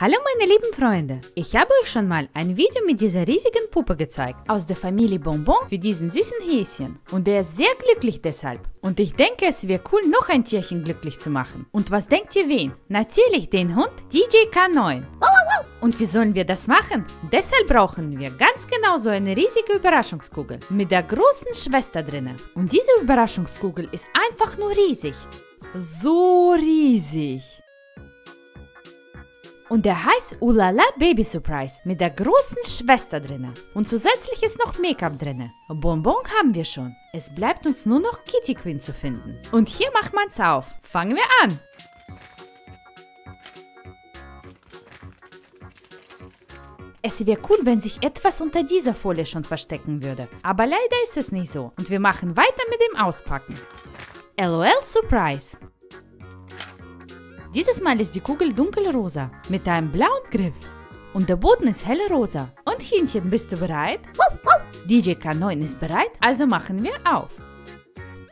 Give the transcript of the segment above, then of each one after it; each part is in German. Hallo meine lieben Freunde, ich habe euch schon mal ein Video mit dieser riesigen Puppe gezeigt, aus der Familie Bonbon für diesen süßen Häschen. Und er ist sehr glücklich deshalb. Und ich denke, es wäre cool, noch ein Tierchen glücklich zu machen. Und was denkt ihr wen? Natürlich den Hund DJ K9. Und wie sollen wir das machen? Deshalb brauchen wir ganz genau so eine riesige Überraschungskugel mit der großen Schwester drinnen. Und diese Überraschungskugel ist einfach nur riesig. So riesig. Und der heißt Ulala Baby Surprise mit der großen Schwester drinnen. Und zusätzlich ist noch Make-up drinnen. Bonbon haben wir schon. Es bleibt uns nur noch Kitty Quinn zu finden. Und hier macht man's auf. Fangen wir an. Es wäre cool, wenn sich etwas unter dieser Folie schon verstecken würde. Aber leider ist es nicht so. Und wir machen weiter mit dem Auspacken. LOL Surprise. Dieses Mal ist die Kugel dunkelrosa mit einem blauen Griff. Und der Boden ist hellrosa. Und Hühnchen, bist du bereit? DJ K9 ist bereit, also machen wir auf.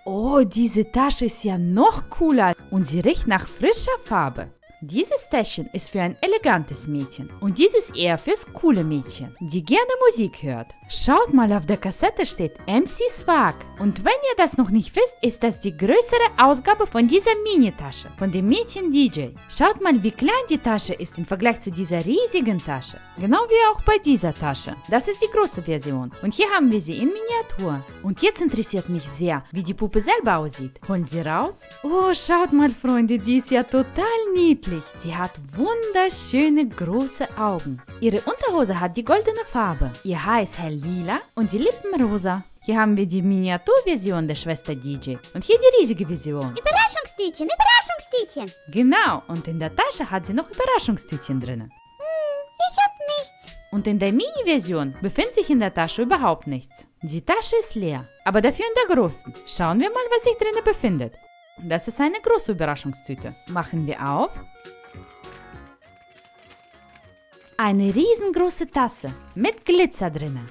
Oh, diese Tasche ist ja noch cooler und sie riecht nach frischer Farbe. Dieses Täschchen ist für ein elegantes Mädchen und dieses eher fürs coole Mädchen, die gerne Musik hört. Schaut mal, auf der Kassette steht MC Swag. Und wenn ihr das noch nicht wisst, ist das die größere Ausgabe von dieser Mini-Tasche, von dem Mädchen DJ. Schaut mal, wie klein die Tasche ist im Vergleich zu dieser riesigen Tasche. Genau wie auch bei dieser Tasche. Das ist die große Version und hier haben wir sie in Miniatur. Und jetzt interessiert mich sehr, wie die Puppe selber aussieht. Holen sie raus. Oh, schaut mal, Freunde, die ist ja total niedlich. Sie hat wunderschöne große Augen. Ihre Unterhose hat die goldene Farbe. Ihr Haar ist hell lila und die Lippen rosa. Hier haben wir die Miniaturversion der Schwester DJ. Und hier die riesige Version. Überraschungstütchen, Überraschungstütchen. Genau, und in der Tasche hat sie noch Überraschungstütchen drin. Ich hab nichts. Und in der Mini-Version befindet sich in der Tasche überhaupt nichts. Die Tasche ist leer, aber dafür in der großen. Schauen wir mal, was sich drinnen befindet. Das ist eine große Überraschungstüte. Machen wir auf. Eine riesengroße Tasse mit Glitzer drinnen.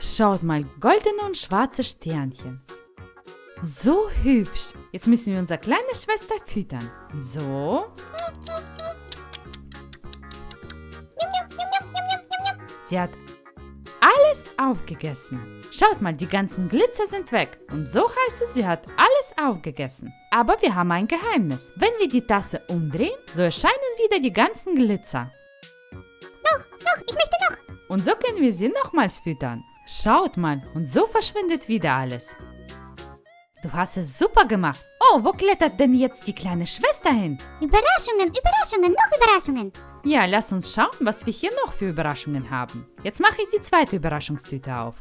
Schaut mal, goldene und schwarze Sternchen. So hübsch. Jetzt müssen wir unsere kleine Schwester füttern. So. Sie hat alles aufgegessen. Schaut mal, die ganzen Glitzer sind weg. Und so heißt es, sie hat alles aufgegessen. Aber wir haben ein Geheimnis. Wenn wir die Tasse umdrehen, so erscheinen wieder die ganzen Glitzer. Noch, ich möchte noch. Und so können wir sie nochmals füttern. Schaut mal, und so verschwindet wieder alles. Du hast es super gemacht. Oh, wo klettert denn jetzt die kleine Schwester hin? Überraschungen, Überraschungen, noch Überraschungen. Ja, lass uns schauen, was wir hier noch für Überraschungen haben. Jetzt mache ich die zweite Überraschungstüte auf.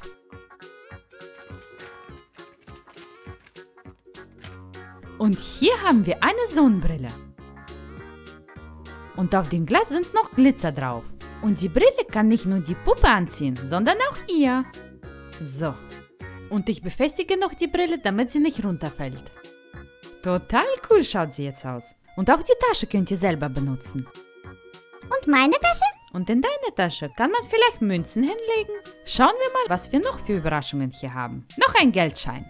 Und hier haben wir eine Sonnenbrille. Und auf dem Glas sind noch Glitzer drauf. Und die Brille kann nicht nur die Puppe anziehen, sondern auch ihr. So. Und ich befestige noch die Brille, damit sie nicht runterfällt. Total cool schaut sie jetzt aus. Und auch die Tasche könnt ihr selber benutzen. Und meine Tasche? Und in deine Tasche kann man vielleicht Münzen hinlegen. Schauen wir mal, was wir noch für Überraschungen hier haben. Noch ein Geldschein.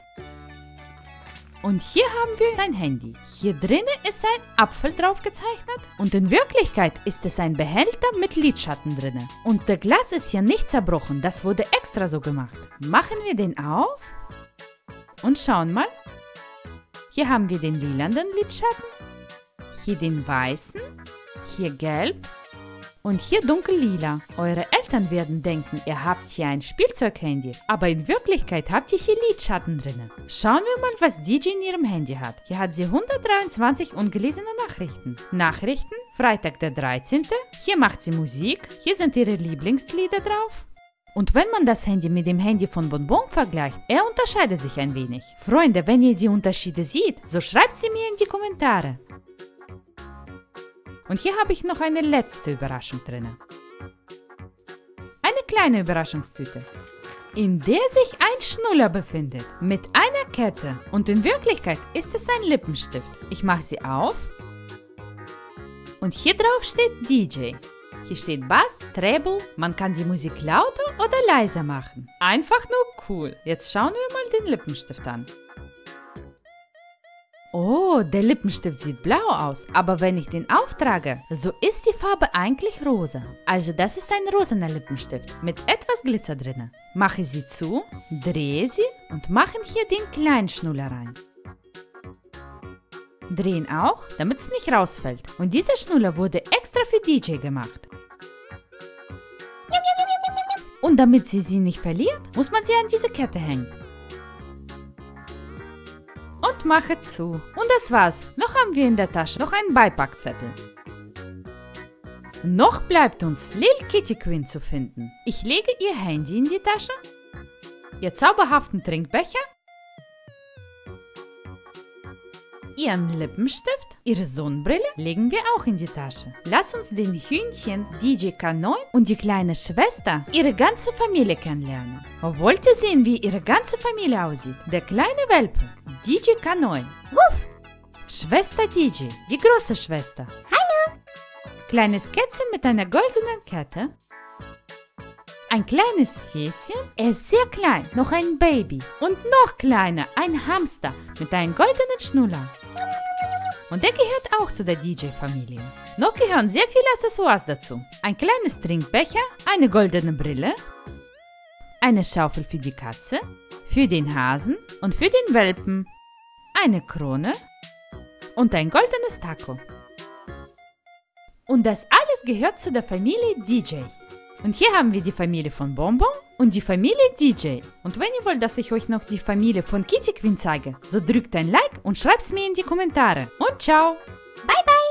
Und hier haben wir ein Handy. Hier drinnen ist ein Apfel drauf gezeichnet. Und in Wirklichkeit ist es ein Behälter mit Lidschatten drinnen. Und das Glas ist hier nicht zerbrochen. Das wurde extra so gemacht. Machen wir den auf. Und schauen mal. Hier haben wir den lilanen Lidschatten. Hier den weißen. Hier gelb. Und hier dunkel-lila. Eure Eltern werden denken, ihr habt hier ein Spielzeug-Handy. Aber in Wirklichkeit habt ihr hier Lidschatten drinnen. Schauen wir mal, was DJ in ihrem Handy hat. Hier hat sie 123 ungelesene Nachrichten. Nachrichten, Freitag der 13. Hier macht sie Musik. Hier sind ihre Lieblingslieder drauf. Und wenn man das Handy mit dem Handy von Bonbon vergleicht, er unterscheidet sich ein wenig. Freunde, wenn ihr die Unterschiede seht, so schreibt sie mir in die Kommentare. Und hier habe ich noch eine letzte Überraschung drin. Eine kleine Überraschungstüte, in der sich ein Schnuller befindet, mit einer Kette. Und in Wirklichkeit ist es ein Lippenstift. Ich mache sie auf. Und hier drauf steht DJ. Hier steht Bass, Treble. Man kann die Musik lauter oder leiser machen. Einfach nur cool. Jetzt schauen wir mal den Lippenstift an. Oh, der Lippenstift sieht blau aus, aber wenn ich den auftrage, so ist die Farbe eigentlich rosa. Also das ist ein rosaner Lippenstift mit etwas Glitzer drin. Mache sie zu, drehe sie und machen hier den kleinen Schnuller rein. Drehen auch, damit es nicht rausfällt. Und dieser Schnuller wurde extra für DJ gemacht. Und damit sie nicht verliert, muss man sie an diese Kette hängen. Und mache zu. Und das war's. Noch haben wir in der Tasche noch einen Beipackzettel. Noch bleibt uns Lil Kitty Quinn zu finden. Ich lege ihr Handy in die Tasche, ihr zauberhaften Trinkbecher, ihren Lippenstift, ihre Sonnenbrille legen wir auch in die Tasche. Lass uns den Hühnchen, DJ K9 und die kleine Schwester, ihre ganze Familie kennenlernen. Wollt ihr sehen, wie ihre ganze Familie aussieht? Der kleine Welpe, DJ K9. Wuff! Schwester DJ, die große Schwester. Hallo! Kleines Kätzchen mit einer goldenen Kette. Ein kleines Häschen, er ist sehr klein, noch ein Baby. Und noch kleiner, ein Hamster mit einem goldenen Schnuller. Und der gehört auch zu der DJ-Familie. Noch gehören sehr viele Accessoires dazu. Ein kleines Trinkbecher, eine goldene Brille, eine Schaufel für die Katze, für den Hasen und für den Welpen, eine Krone und ein goldenes Taco. Und das alles gehört zu der Familie DJ. Und hier haben wir die Familie von Bonbon und die Familie DJ. Und wenn ihr wollt, dass ich euch noch die Familie von Kitty Quinn zeige, so drückt ein Like und schreibt es mir in die Kommentare. Und ciao! Bye bye!